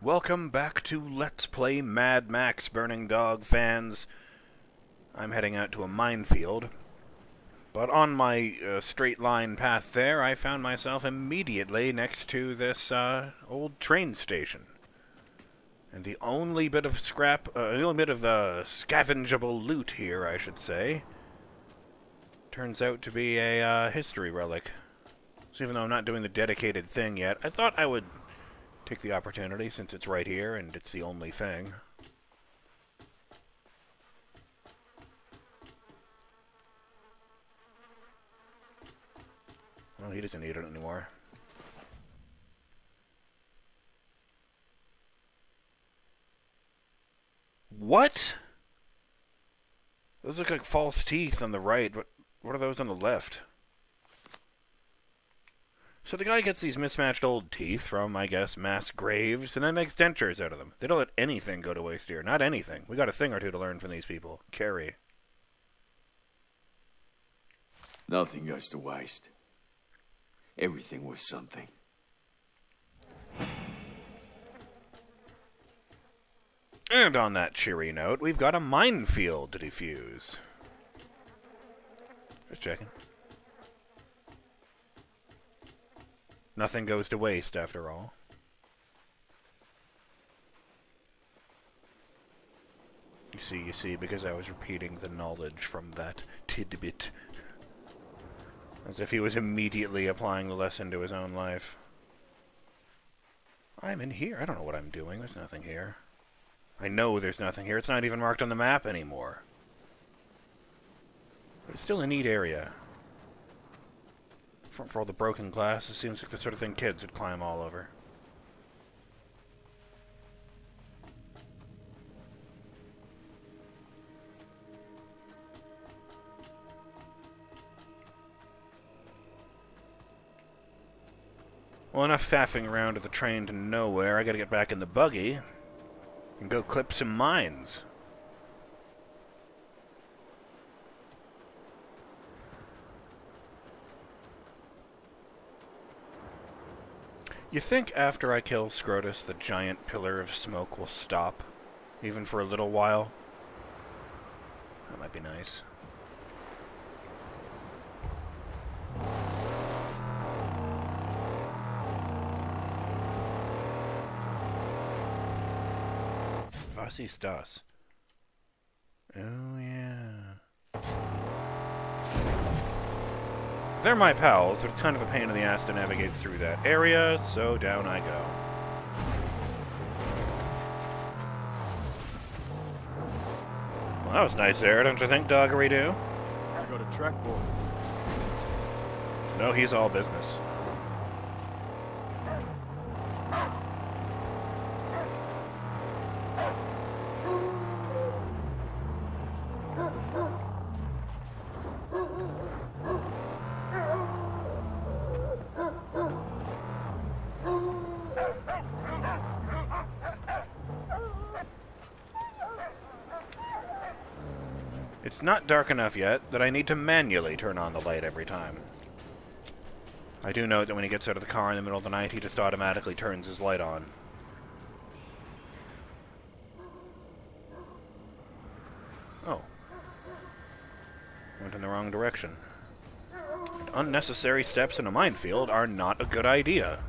Welcome back to Let's Play Mad Max, Burning Dog fans. I'm heading out to a minefield, but on my straight line path there, I found myself immediately next to this old train station. And the only bit of scavengeable loot here, I should say, turns out to be a history relic. So even though I'm not doing the dedicated thing yet, I thought I would take the opportunity since it's right here and it's the only thing. Well, he doesn't need it anymore. What? Those look like false teeth on the right. What are those on the left? So the guy gets these mismatched old teeth from, I guess, mass graves, and then makes dentures out of them. They don't let anything go to waste here. Not anything. We got a thing or two to learn from these people. Carrie. Nothing goes to waste. Everything was something. And on that cheery note, we've got a minefield to defuse. Just checking. Nothing goes to waste, after all. You see, because I was repeating the knowledge from that tidbit. As if he was immediately applying the lesson to his own life. I'm in here. I don't know what I'm doing. There's nothing here. I know there's nothing here. It's not even marked on the map anymore. But it's still a neat area. For all the broken glass, it seems like the sort of thing kids would climb all over. Well, enough faffing around to the train to nowhere. I gotta get back in the buggy and go clip some mines. You think after I kill Scrotus, the giant pillar of smoke will stop, even for a little while? That might be nice. Was ist das? Oh, yeah. They're my pals, but it's kind of a pain in the ass to navigate through that area, so down I go. Well, that was nice there, don't you think, Doggery-Doo? Gotta go to Trek Boy. No, he's all business. It's not dark enough yet that I need to manually turn on the light every time. I do note that when he gets out of the car in the middle of the night, he just automatically turns his light on. Oh. Went in the wrong direction. And unnecessary steps in a minefield are not a good idea.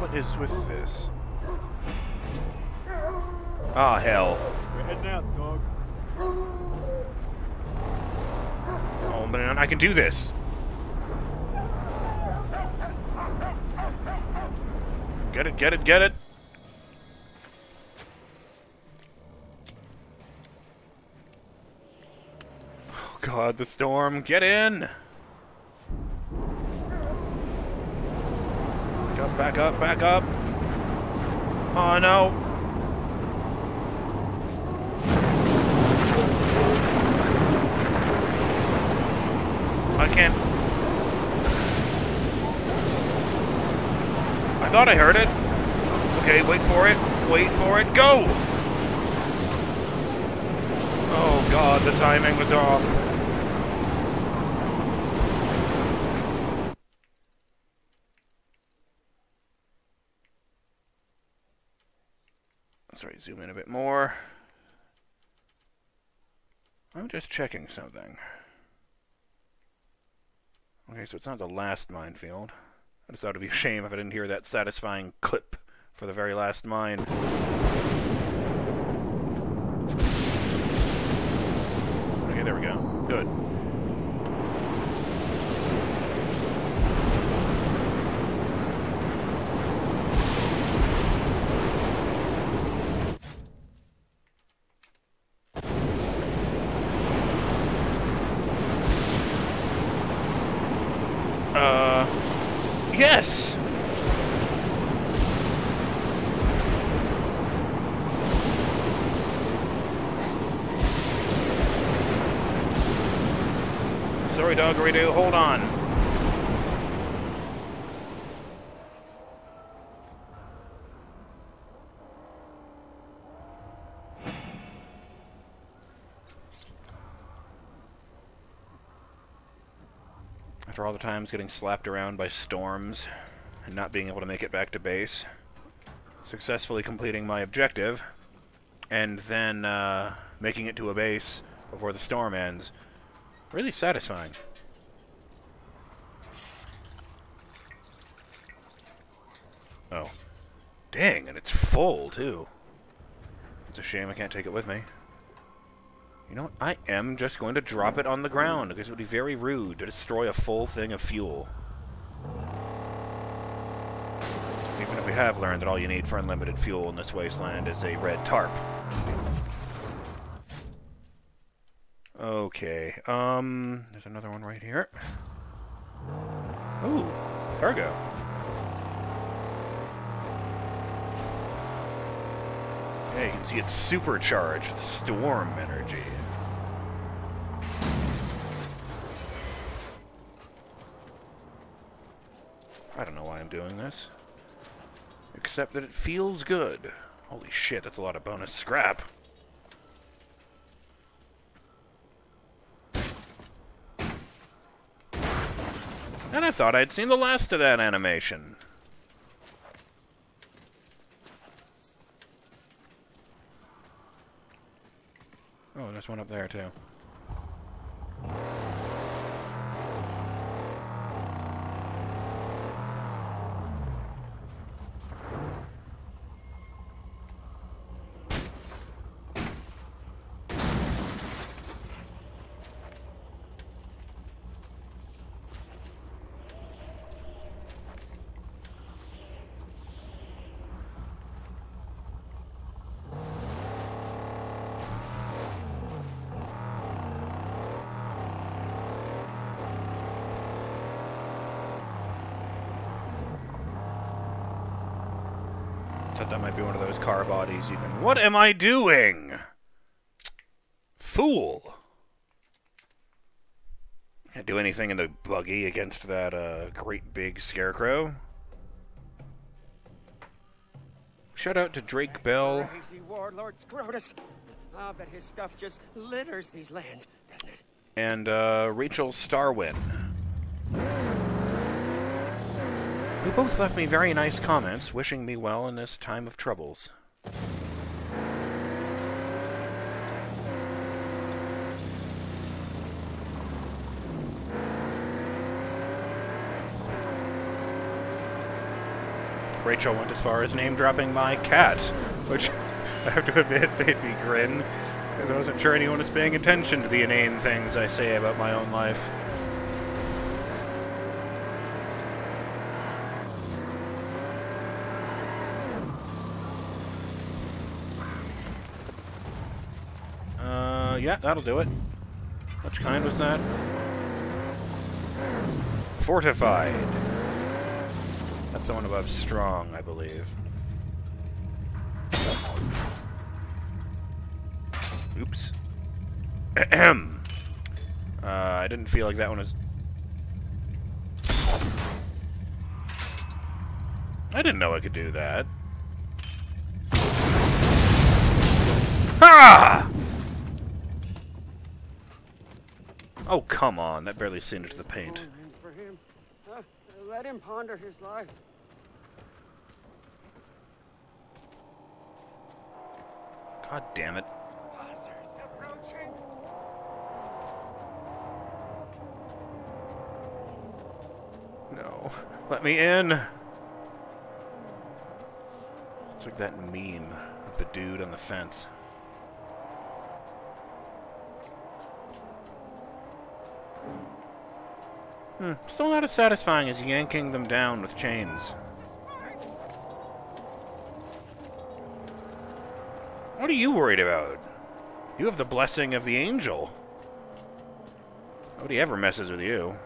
What is with this? Ah, hell. We're heading out, dog. Oh, man, I can do this. Get it, get it, get it. Oh, God, the storm. Get in. Back up, back up. Oh no. I can't. I thought I heard it. Okay, wait for it. Wait for it. Go! Oh, the timing was off. Sorry, zoom in a bit more. I'm just checking something. Okay, so it's not the last minefield. I just thought it'd be a shame if I didn't hear that satisfying clip for the very last mine. Okay, there we go. Good. Yes! Sorry, Doggerito, hold on. After all the times getting slapped around by storms and not being able to make it back to base, successfully completing my objective, and then making it to a base before the storm ends. Really satisfying. Oh. Dang, and it's full, too. It's a shame I can't take it with me. You know what? I am just going to drop it on the ground, because it would be very rude to destroy a full thing of fuel. Even if we have learned that all you need for unlimited fuel in this wasteland is a red tarp. Okay, there's another one right here. Ooh, cargo. Yeah, you can see it's supercharged with storm energy. I don't know why I'm doing this. Except that it feels good. Holy shit, that's a lot of bonus scrap. And I thought I'd seen the last of that animation. Oh, there's one up there, too. That might be one of those car bodies you can... What am I doing? Fool! Can't do anything in the buggy against that great big scarecrow. Shout out to Drake Bell. Crazy warlord Scrotus. Ah, but his stuff just litters these lands, doesn't it? And Rachel Starwin, who both left me very nice comments, wishing me well in this time of troubles. Rachel went as far as name-dropping my cat, which I have to admit made me grin, because I wasn't sure anyone was paying attention to the inane things I say about my own life. Yeah, that'll do it. Which kind was that? Fortified. That's the one above strong, I believe. Oops. Ahem. I didn't feel like that one was... I didn't know I could do that. Ha! Oh, come on. That barely singed the paint. For him. Let him ponder his life. God damn it. Buzzards approaching. No. Let me in. It's like that meme of the dude on the fence. Hmm. Still not as satisfying as yanking them down with chains. What are you worried about? You have the blessing of the angel. Nobody ever messes with you.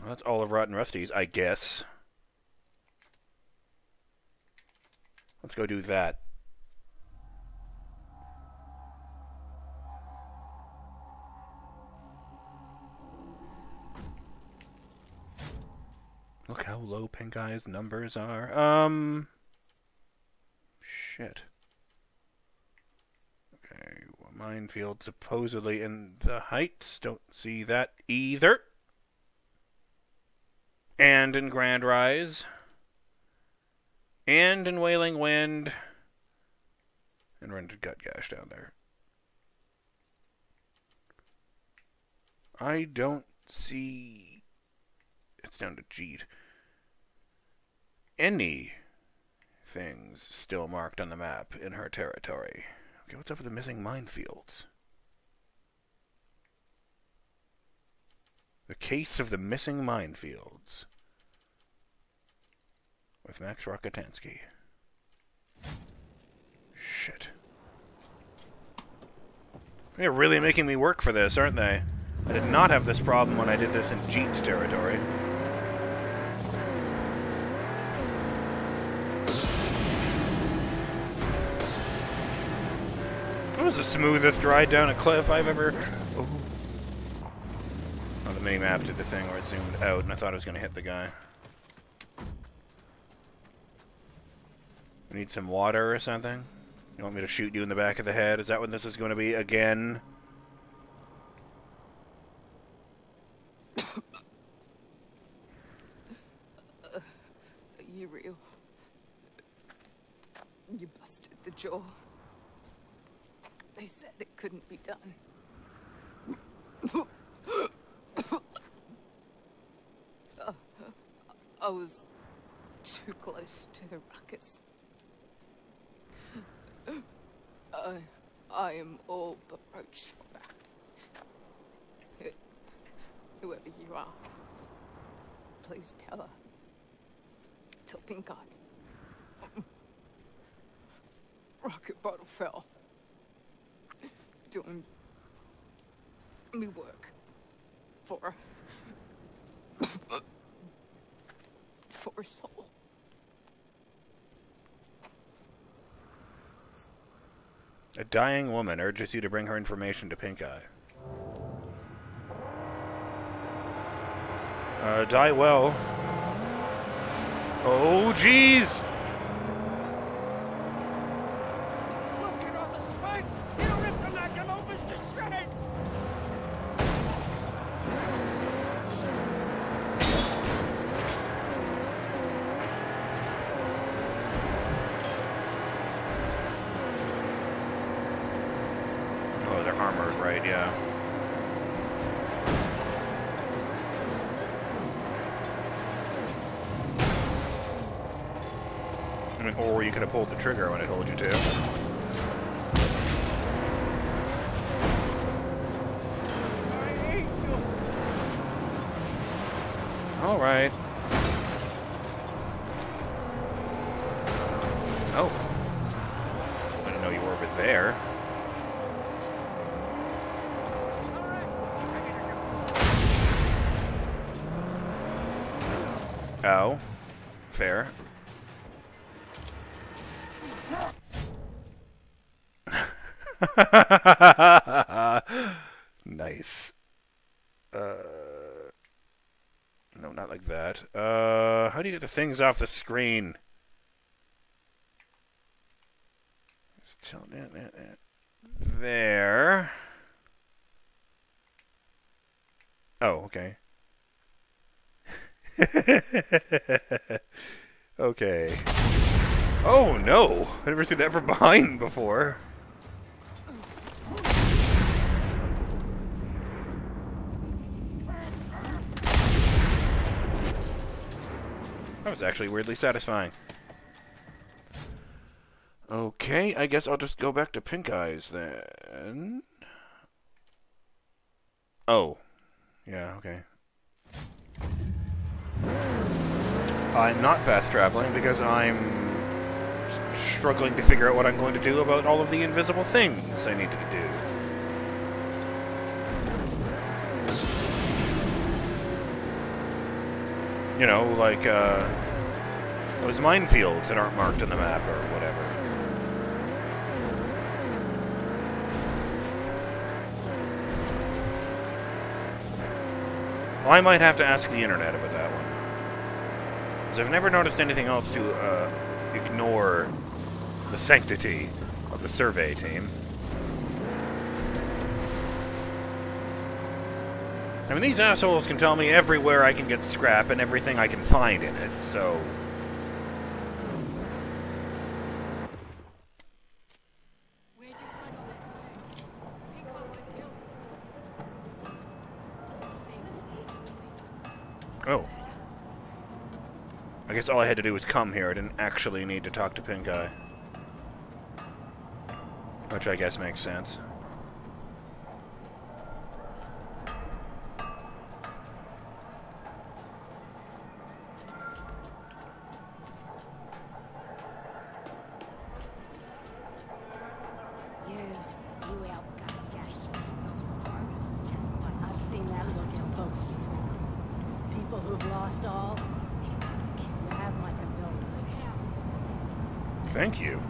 Well, that's all of Rotten Rusty's, I guess. Let's go do that. Look how low Pink Eye's numbers are. Shit. Okay, well, minefield supposedly in the Heights. Don't see that either. And in Grand Rise. And in Wailing Wind. And Rendered Gut Gash down there. I don't see... It's down to cheat. Any things still marked on the map in her territory. Okay, what's up with the missing minefields? The case of the missing minefields. With Max Rockatansky. Shit. They're really making me work for this, aren't they? I did not have this problem when I did this in Jeet's territory. That was the smoothest ride down a cliff I've ever... Oh. Oh, the mini-map did the thing where it zoomed out and I thought I was going to hit the guy. We need some water or something? You want me to shoot you in the back of the head? Is that what this is going to be again? You real. You busted the jaw. They said it couldn't be done. I was too close to the ruckus. I am all but reproachful. Whoever you are, please tell her. Tell Pink Eye. Rocket bottle fell. Doing me work for her. For her soul. A dying woman urges you to bring her information to Pink Eye. Die well. Oh, jeez! Look at all the spikes! It'll rip the Lacalopus to shreds! Oh, their armor is right, yeah. Or you could have pulled the trigger when I told you to. I hate you. All right. Oh. I didn't know you were over there. Oh. Fair. Nice. No, not like that. How do you get the things off the screen? Just There. Oh, okay. Okay. Oh no! I never seen that from behind before. That was actually weirdly satisfying. Okay, I guess I'll just go back to Pink Eyes then. Oh. Yeah, okay. I'm not fast traveling because I'm struggling to figure out what I'm going to do about all of the invisible things I need to do. You know, like, those minefields that aren't marked on the map or whatever. Well, I might have to ask the internet about that one. Because I've never noticed anything else to ignore the sanctity of the survey team. I mean, these assholes can tell me everywhere I can get scrap and everything I can find in it, so... Oh. I guess all I had to do was come here. I didn't actually need to talk to Pink Eye. Which I guess makes sense. Thank you.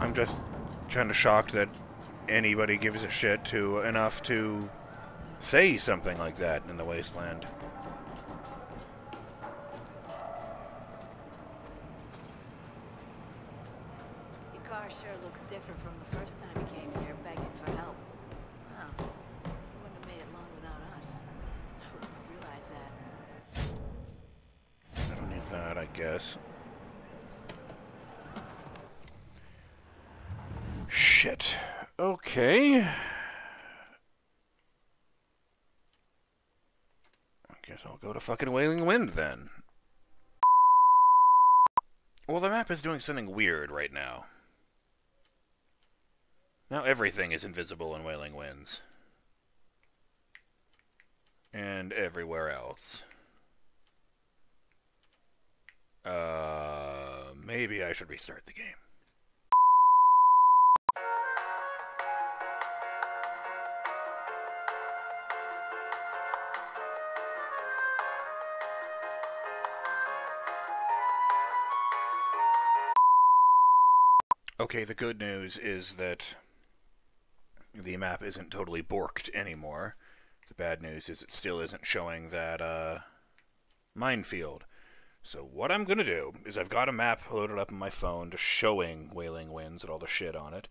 I'm just kind of shocked that anybody gives a shit to enough to say something like that in the wasteland. Your car sure looks different from the first time you came here begging for help. I guess. Shit. Okay. I guess I'll go to fucking Wailing Wind then. Well, the map is doing something weird right now. Now everything is invisible in Wailing Winds. And everywhere else. Maybe I should restart the game. Okay, the good news is that the map isn't totally borked anymore. The bad news is it still isn't showing that, minefield. So what I'm going to do is I've got a map loaded up on my phone just showing Wailing Winds and all the shit on it.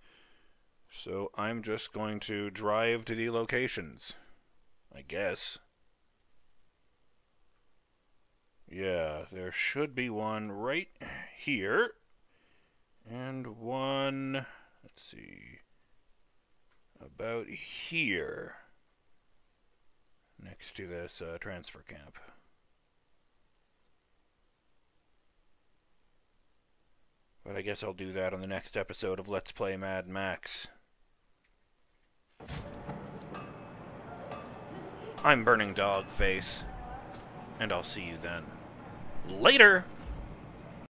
So I'm just going to drive to the locations, I guess. Yeah, there should be one right here. And one, let's see, about here. Next to this transfer camp. But I guess I'll do that on the next episode of Let's Play Mad Max. I'm BurningDogFace, and I'll see you then. Later!